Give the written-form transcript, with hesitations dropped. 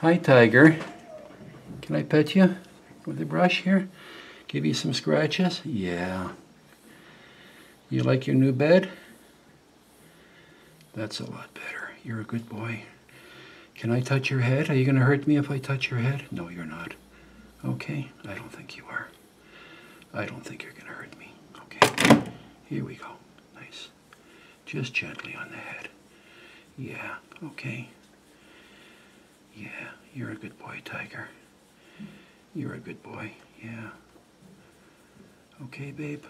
Hi, Tiger. Can I pet you with the brush here? Give you some scratches? Yeah. You like your new bed? That's a lot better. You're a good boy. Can I touch your head? Are you going to hurt me if I touch your head? No, you're not. Okay, I don't think you are. I don't think you're going to hurt me. Okay, here we go. Nice. Just gently on the head. Yeah, okay. Yeah, you're a good boy, Tiger. You're a good boy, yeah. Okay, babe.